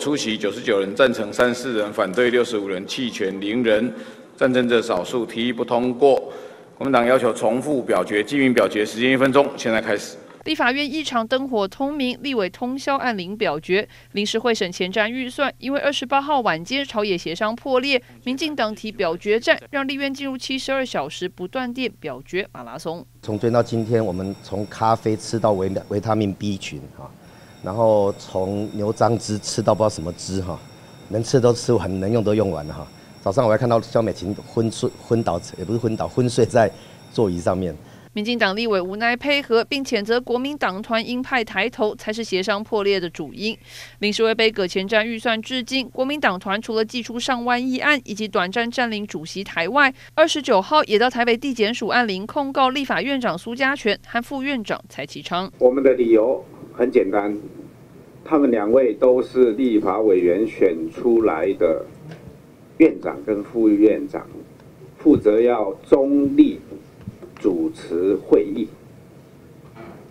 出席99人，赞成34人，反对65人，弃权0人，赞成者少数，提议不通过。国民党要求重复表决，记名表决，时间1分钟，现在开始。 立法院异常灯火通明，立委通宵按铃表决。临时会审前瞻预算，因为28号晚间朝野协商破裂，民进党提表决战，让立院进入72小时不断电表决马拉松。从昨天到今天，我们从咖啡吃到维他命 B 群哈，然后从牛樟汁吃到不知道什么汁哈，能吃都吃完，能用都用完了哈。早上我还看到萧美琴昏倒，也不是昏倒，昏睡在座椅上面。 民进党立委无奈配合，并谴责国民党团鹰派抬头才是协商破裂的主因。临时会杯葛前瞻预算至今，国民党团除了祭出上万议案以及短暂占领主席台外，29号也到台北地检署按铃控告立法院长苏嘉全和副院长蔡其昌。我们的理由很简单，他们2位都是立法委员选出来的院长跟副院长，负责要中立。 主持会议。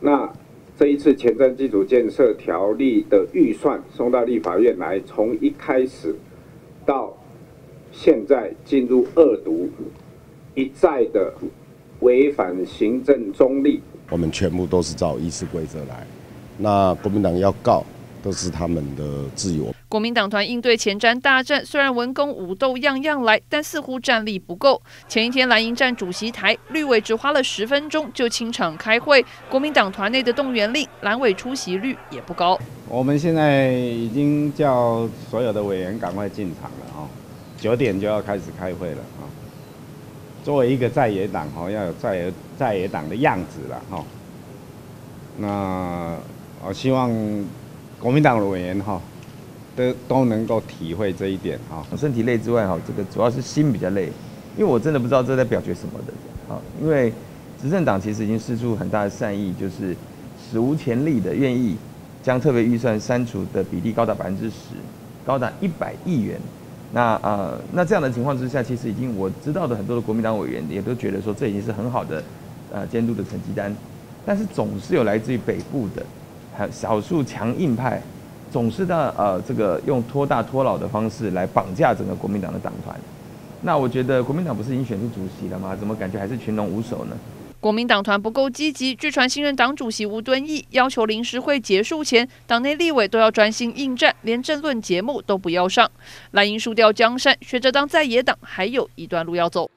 那这一次前瞻基础建设条例的预算送到立法院来，从一开始到现在进入2读，一再的违反行政中立。我们全部都是照议事规则来。那国民党要告，都是他们的自由。 国民党团应对前瞻大战，虽然文攻武斗样样来，但似乎战力不够。前一天蓝营站主席台，绿委只花了10分钟就清场开会。国民党团内的动员令，蓝委出席率也不高。我们现在已经叫所有的委员赶快进场了啊，9点就要开始开会了啊。作为一个在野党哦，要有在野党的样子了哈。那我希望国民党的委员哈。 都能够体会这一点哈。身体累之外哈，这个主要是心比较累，因为我真的不知道这在表决什么的啊。因为执政党其实已经释出很大的善意，就是史无前例的愿意将特别预算删除的比例高达10%，高达100亿元。那这样的情况之下，其实已经我知道的很多的国民党委员也都觉得说这已经是很好的监督的成绩单，但是总是有来自于北部的少数强硬派。 总是呢，这个用拖大拖老的方式来绑架整个国民党的党团。那我觉得国民党不是已经选出主席了吗？怎么感觉还是群龙无首呢？国民党团不够积极。据传新任党主席吴敦义要求临时会结束前，党内立委都要专心应战，连政论节目都不要上。蓝营输掉江山，学着当在野党还有一段路要走。